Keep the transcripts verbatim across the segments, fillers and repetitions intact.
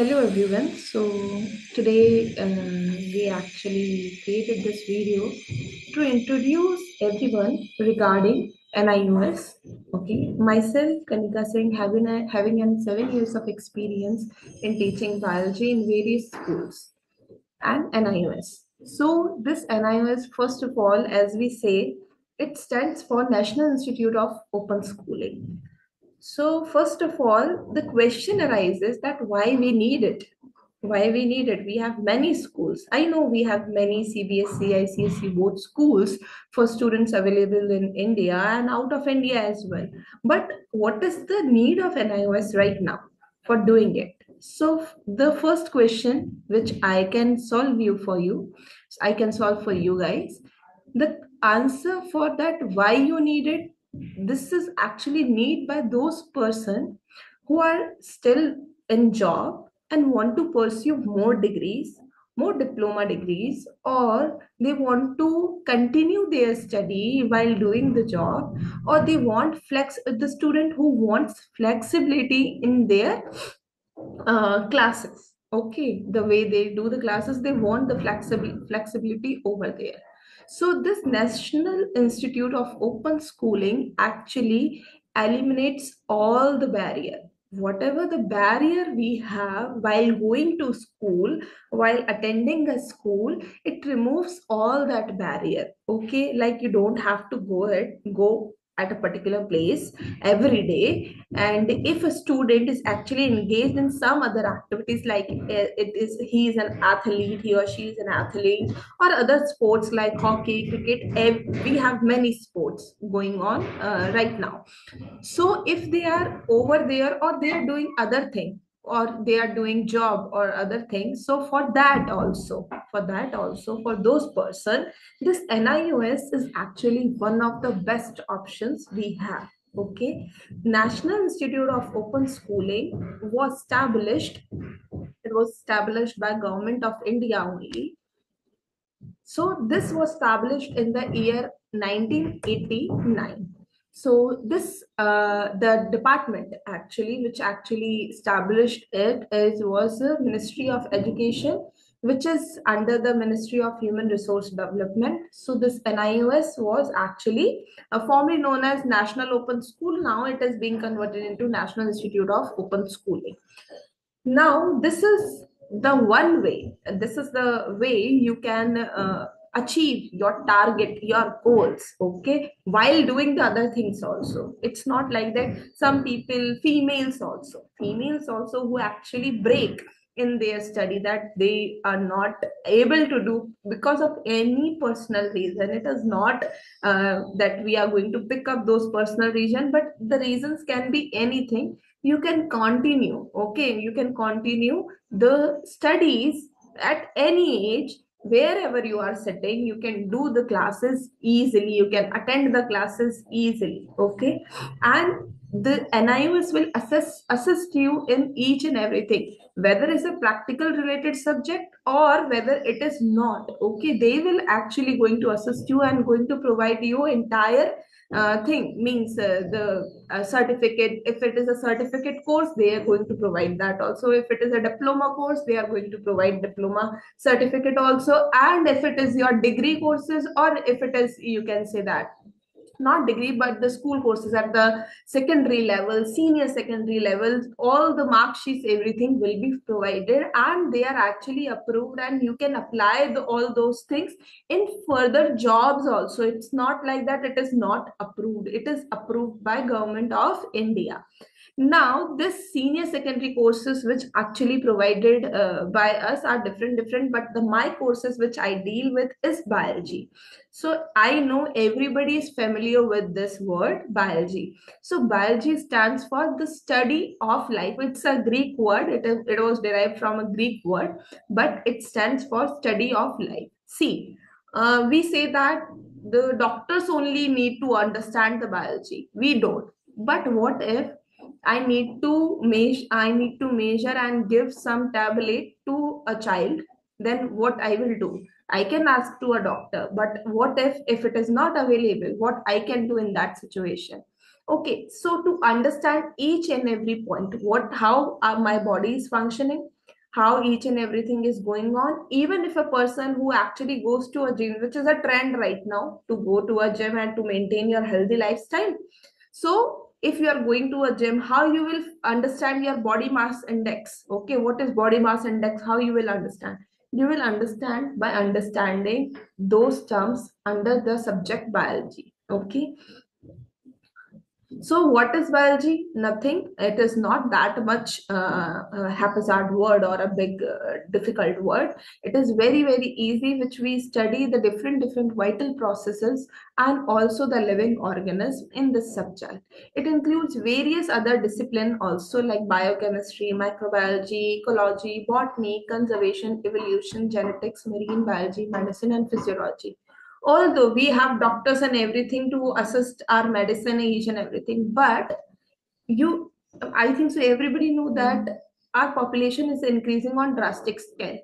Hello everyone. So today uh, we actually created this video to introduce everyone regarding N I O S. Okay, myself Kanika Singh having a, having an seven years of experience in teaching biology in various schools and N I O S. So this N I O S, first of all, as we say, it stands for National Institute of Open Schooling. So first of all, the question arises that why we need it, why we need it. We have many schools. I know we have many C B S E, I C S E board schools for students available in India and out of India as well. But what is the need of N I O S right now for doing it? So the first question which I can solve you for you, I can solve for you guys, the answer for that why you need it, this is actually need by those person who are still in job and want to pursue more degrees, more diploma degrees, or they want to continue their study while doing the job, or they want flex, the student who wants flexibility in their uh, classes. Okay, the way they do the classes, they want the flexible flexibility over there. So this National Institute of Open Schooling actually eliminates all the barrier. Whatever the barrier we have while going to school, while attending a school, it removes all that barrier. Okay, like you don't have to go it, go at a particular place every day. And if a student is actually engaged in some other activities, like it is he is an athlete, he or she is an athlete, or other sports like hockey, cricket, we have many sports going on uh, right now. So if they are over there, or they are doing other thing, or they are doing job or other things, so for that also, for that also, for those person, this N I O S is actually one of the best options we have. Okay, National Institute of Open Schooling was established, it was established by Government of India only. So this was established in the year nineteen eighty-nine. So this uh, the department actually which actually established it is was the Ministry of Education, which is under the Ministry of Human Resource Development. So this N I O S was actually uh, formerly known as National Open School. Now it is being converted into National Institute of Open Schooling. Now this is the one way, this is the way you can uh, achieve your target, your goals, okay, while doing the other things also. It's not like that some people, females also, females also who actually break in their study, that they are not able to do because of any personal reason. It is not uh, that we are going to pick up those personal reasons, but the reasons can be anything. You can continue, okay, you can continue the studies at any age, wherever you are sitting, you can do the classes easily, you can attend the classes easily, okay. And the N I O S will assess assist you in each and everything, whether it's a practical related subject or whether it is not, okay, they will actually going to assist you and going to provide you entire uh, thing, means uh, the uh, certificate. If it is a certificate course, they are going to provide that also. If it is a diploma course, they are going to provide diploma certificate also. And if it is your degree courses, or if it is, you can say that not degree but the school courses at the secondary level, senior secondary levels, all the mark sheets, everything will be provided, and they are actually approved, and you can apply the, all those things in further jobs also. It's not like that it is not approved, it is approved by Government of India. Now this senior secondary courses which actually provided uh, by us are different different, but the my courses which I deal with is biology. So I know everybody is familiar with this word biology. So biology stands for the study of life. It's a Greek word, it, is, it was derived from a Greek word, but it stands for study of life. See, uh, we say that the doctors only need to understand the biology. We don't. But what if I need to measure, I need to measure and give some tablet to a child, then what I will do? I can ask to a doctor, but what if, if it is not available, what I can do in that situation? Okay, so to understand each and every point, what, how are my body is functioning, how each and everything is going on. Even if a person who actually goes to a gym, which is a trend right now, to go to a gym and to maintain your healthy lifestyle. So if you are going to a gym, how you will understand your body mass index? Okay, what is body mass index? How you will understand? You will understand by understanding those terms under the subject biology. Okay. So what is biology? Nothing. It is not that much uh, a haphazard word or a big uh, difficult word. It is very, very easy, which we study the different, different vital processes and also the living organisms in this subject. It includes various other disciplines also, like biochemistry, microbiology, ecology, botany, conservation, evolution, genetics, marine biology, medicine and physiology. Although we have doctors and everything to assist our medicine, each and everything, but you, I think so everybody knew that our population is increasing on drastic scale.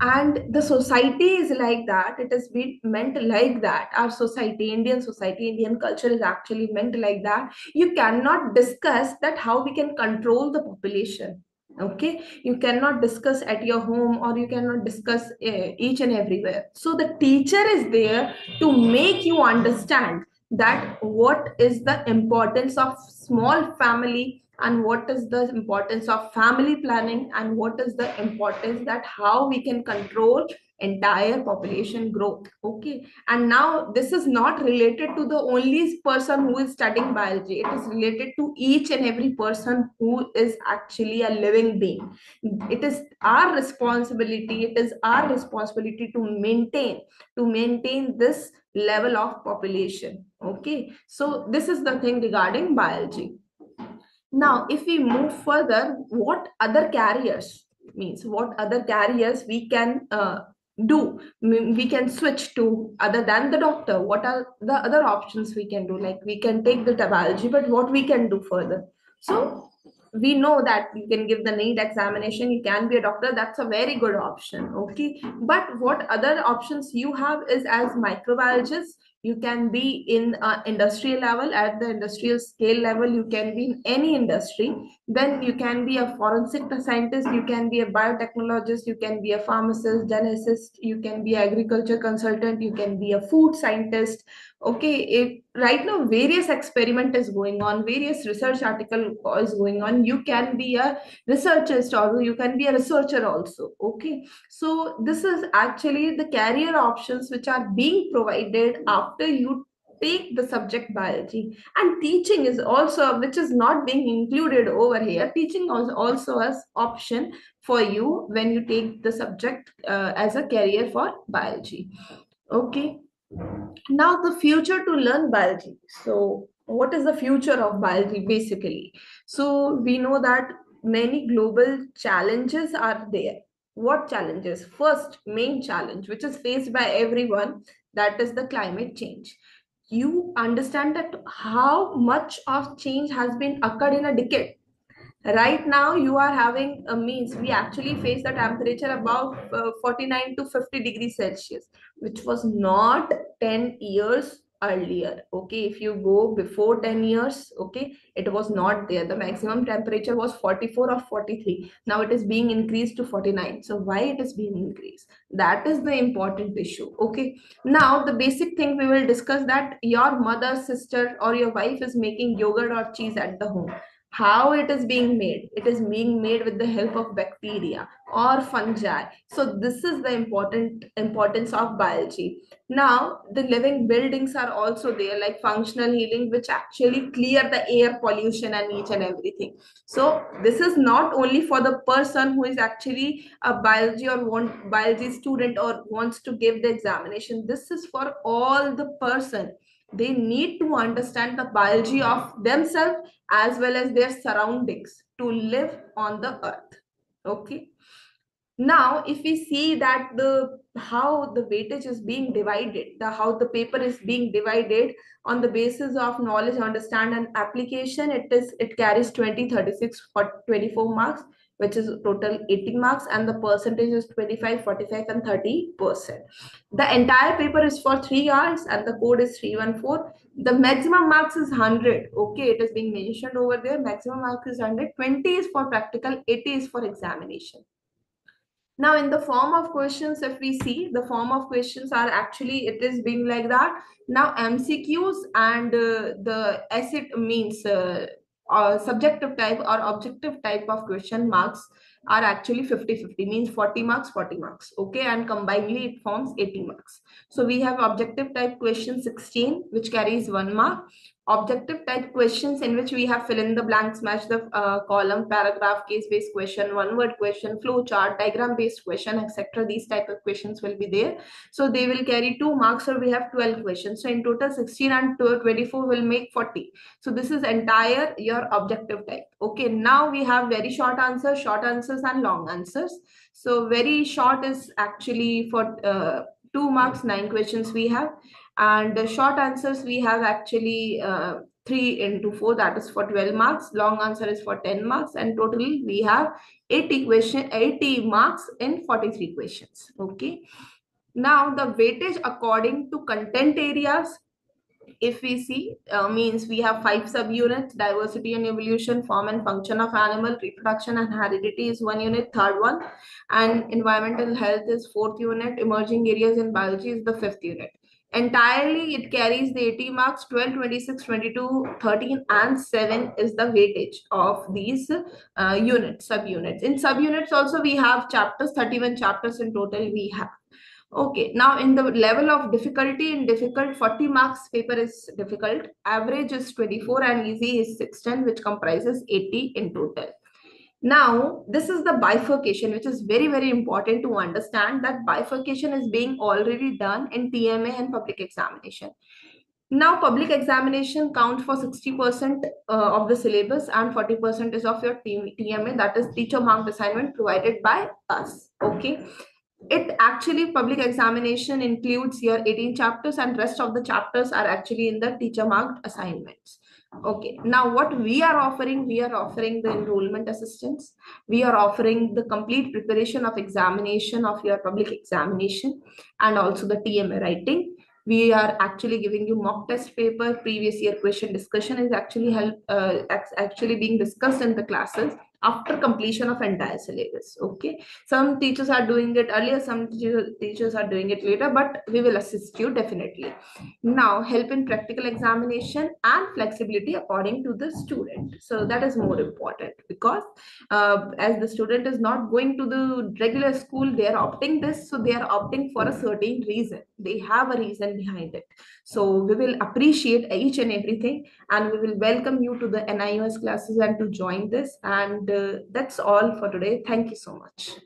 And the society is like that. It has been meant like that. Our society, Indian society, Indian culture is actually meant like that. You cannot discuss that how we can control the population. Okay, you cannot discuss at your home or you cannot discuss uh, each and everywhere. So the teacher is there to make you understand that what is the importance of small family and what is the importance of family planning and what is the importance that how we can control entire population growth. Okay, and now this is not related to the only person who is studying biology. It is related to each and every person who is actually a living being. It is our responsibility. It is our responsibility to maintain to maintain this level of population. Okay, so this is the thing regarding biology. Now, if we move further, what other careers means? What other careers we can uh, do? We can switch to other than the doctor. What are the other options we can do? Like we can take the biology, but what we can do further? So we know that you can give the NEET examination. You can be a doctor. That's a very good option. Okay, but what other options you have is as microbiologists. You can be in uh, industrial level, at the industrial scale level, you can be in any industry. Then you can be a forensic scientist, you can be a biotechnologist, you can be a pharmacist, geneticist, you can be an agriculture consultant, you can be a food scientist. Okay, if, right now various experiment is going on, various research article is going on. You can be a researcher or you can be a researcher also. Okay, so this is actually the career options which are being provided after After you take the subject biology. And teaching is also, which is not being included over here, teaching is also an option for you when you take the subject uh, as a career for biology. Okay, now the future to learn biology. So what is the future of biology basically? So we know that many global challenges are there. What challenges? First main challenge which is faced by everyone, that is the climate change. You understand that how much of change has been occurred in a decade. Right now you are having a means, we actually face the temperature about uh, forty-nine to fifty degrees Celsius, which was not ten years earlier. Okay, if you go before ten years, okay, it was not there. The maximum temperature was forty-four or forty-three. Now it is being increased to forty-nine. So why it is being increased? That is the important issue. Okay, now the basic thing we will discuss, that your mother, sister or your wife is making yogurt or cheese at the home. How it is being made? It is being made with the help of bacteria or fungi. So this is the important importance of biology. Now the living buildings are also there, like functional healing, which actually clear the air pollution and each and everything. So this is not only for the person who is actually a biology or want biology student or wants to give the examination. This is for all the person. They need to understand the biology of themselves as well as their surroundings to live on the earth. Okay, now if we see that the how the weightage is being divided, the how the paper is being divided on the basis of knowledge, understand and application, it is it carries twenty, thirty-six, or twenty-four marks, which is total eighty marks, and the percentage is twenty-five, forty-five and thirty percent. The entire paper is for three hours and the code is three one four. The maximum marks is one hundred. Okay, it is being mentioned over there. Maximum marks is one hundred. twenty is for practical, eighty is for examination. Now in the form of questions, if we see, the form of questions are actually, it is being like that. Now M C Qs and uh, the essay means uh, uh, subjective type or objective type of question marks are actually fifty fifty, means forty marks forty marks, okay, and combinedly it forms eighty marks. So we have objective type question sixteen, which carries one mark, objective type questions in which we have fill in the blanks, match the uh, column, paragraph, case based question, one word question, flow chart, diagram based question, etc. These type of questions will be there, so they will carry two marks, or we have twelve questions. So in total sixteen and twenty-four will make forty. So this is entire your objective type. Okay, now we have very short answers, short answers and long answers. So very short is actually for uh, two marks, nine questions we have, and the short answers we have actually uh, three into four, that is for twelve marks, long answer is for ten marks, and totally we have eighty question eighty marks in forty-three questions. Okay, now the weightage according to content areas, if we see, uh, means we have five subunits: diversity and evolution, form and function of animal, reproduction and heredity is one unit, third one, and environmental health is fourth unit, emerging areas in biology is the fifth unit. Entirely it carries the eighty marks. Twelve, twenty-six, twenty-two, thirteen and seven is the weightage of these uh, units, subunits. In subunits also we have chapters, thirty-one chapters in total we have. Okay, now in the level of difficulty, in difficult forty marks paper is difficult, average is twenty-four and easy is six ten, which comprises eighty in total. Now this is the bifurcation, which is very very important to understand, that bifurcation is being already done in T M A and public examination. Now public examination count for sixty percent uh, of the syllabus, and forty percent is of your T M A, that is teacher marked assignment provided by us. Okay, it actually public examination includes your eighteen chapters, and rest of the chapters are actually in the teacher marked assignments. Okay, now what we are offering, we are offering the enrollment assistance, we are offering the complete preparation of examination of your public examination and also the T M A writing. We are actually giving you mock test paper, previous year question discussion is actually help uh, actually being discussed in the classes after completion of entire syllabus. Okay, some teachers are doing it earlier, some teachers are doing it later, but we will assist you definitely. Now help in practical examination and flexibility according to the student. So that is more important, because uh, as the student is not going to the regular school, they are opting this, so they are opting for a certain reason, they have a reason behind it. So we will appreciate each and everything, and we will welcome you to the N I O S classes and to join this. And Uh, that's all for today. Thank you so much.